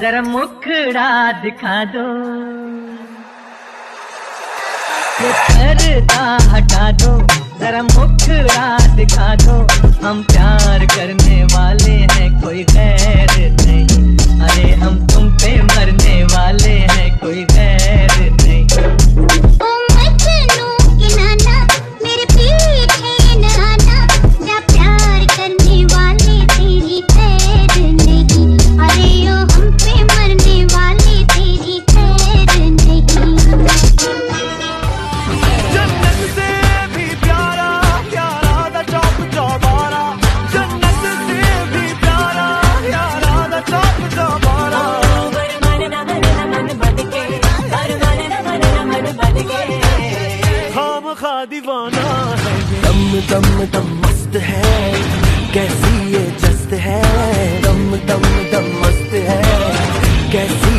जरा मुखड़ा दिखा दो, ये पर्दा हटा दो, जरा मुखड़ा दिखा दो। हम प्यार करने वाले हैं, कोई गैर नहीं। अरे हम तुम पे मरने वाले हैं, कोई गैर नहीं। ओ मजनू के नाना, मेरे पीछे ना आना, जा प्यार करने वाले तेरी खैर नहीं। अरे ओ हम पे मरने वाले तेरी खैर नहीं। जन्नत से भी प्यारा प्यारा दा चौक चौबारा, जन्नत से भी प्यारा प्यारा दा चौक चौबारा। दीवाना है दम दम दम मस्त है, कैसी ये जस्त है। दम दम दम मस्त है, कैसी